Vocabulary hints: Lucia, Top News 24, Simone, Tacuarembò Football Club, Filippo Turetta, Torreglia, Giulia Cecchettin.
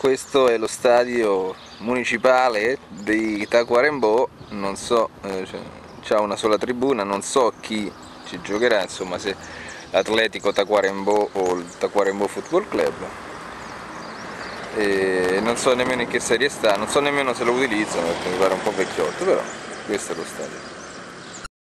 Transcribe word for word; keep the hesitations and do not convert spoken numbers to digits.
Questo è lo stadio municipale di Tacuarembò, non so, eh, c'ha una sola tribuna, non so chi ci giocherà, insomma, se l'Atletico Tacuarembò o il Tacuarembò Football Club. E non so nemmeno in che serie sta, non so nemmeno se lo utilizzano perché mi pare un po' vecchiotto, però questo è lo stadio.